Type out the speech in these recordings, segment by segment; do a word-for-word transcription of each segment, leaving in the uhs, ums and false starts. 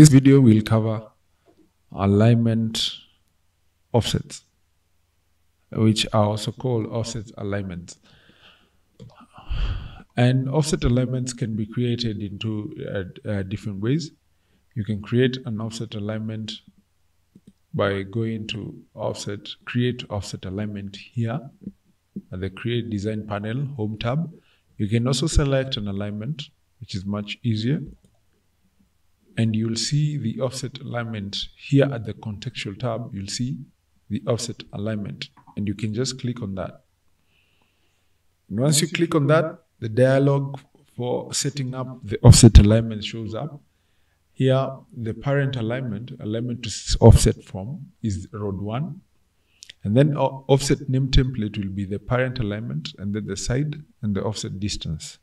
this video will cover alignment offsets, which are also called offset alignments. And offset alignments can be created in two uh, uh, different ways. You can create an offset alignment by going to offset, create offset alignment here at the create design panel home tab. You can also select an alignment, which is much easier. And you'll see the offset alignment here at the contextual tab. You'll see the offset alignment, and you can just click on that. And once you click on that, the dialog for setting up the offset alignment shows up. Here, the parent alignment, alignment to offset form, is road one. And then offset name template will be the parent alignment, and then the side and the offset distance.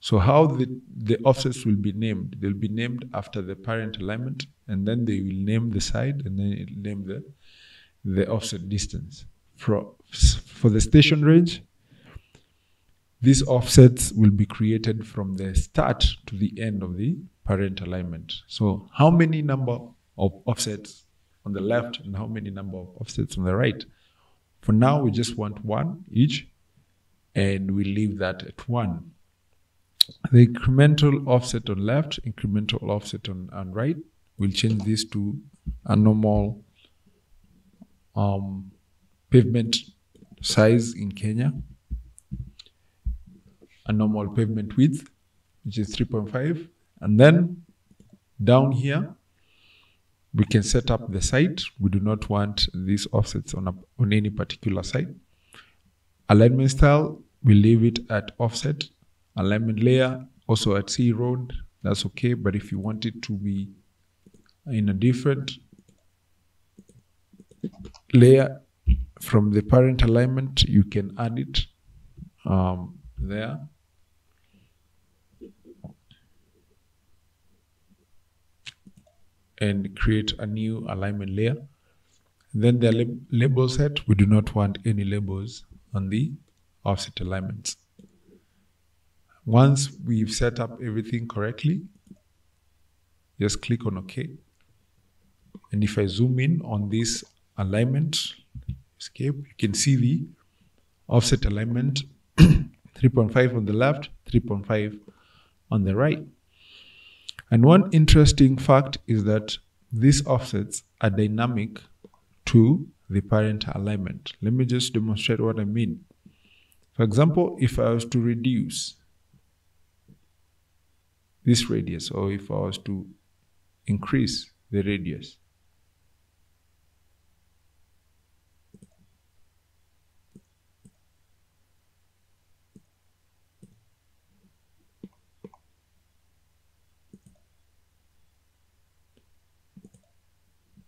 So how the, the offsets will be named, they'll be named after the parent alignment, and then they will name the side, and then it will name the, the offset distance. For, for the station range, these offsets will be created from the start to the end of the parent alignment. So how many number of offsets on the left and how many number of offsets on the right? For now, we just want one each, and we leave that at one. The incremental offset on left, incremental offset on, on right, we'll change this to a normal um, pavement size in Kenya, a normal pavement width, which is three point five. And then down here, we can set up the site. We do not want these offsets on, a, on any particular site. Alignment style, we leave it at offset. Alignment layer, also at C road, that's okay. But if you want it to be in a different layer from the parent alignment, you can add it um, there. And create a new alignment layer. Then the lab label set, we do not want any labels on the offset alignments. Once we've set up everything correctly, just click on OK. And if I zoom in on this alignment, escape, you can see the offset alignment three point five on the left, three point five on the right. And one interesting fact is that these offsets are dynamic to the parent alignment. Let me just demonstrate what I mean. For example, if I was to reduce this radius, or if I was to increase the radius,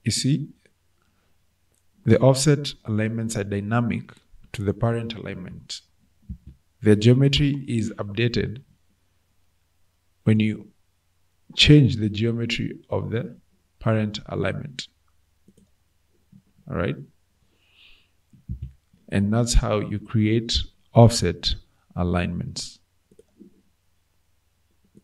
you see, the offset alignments are dynamic to the parent alignment. Their geometry is updated when you change the geometry of the parent alignment. All right. And that's how you create offset alignments.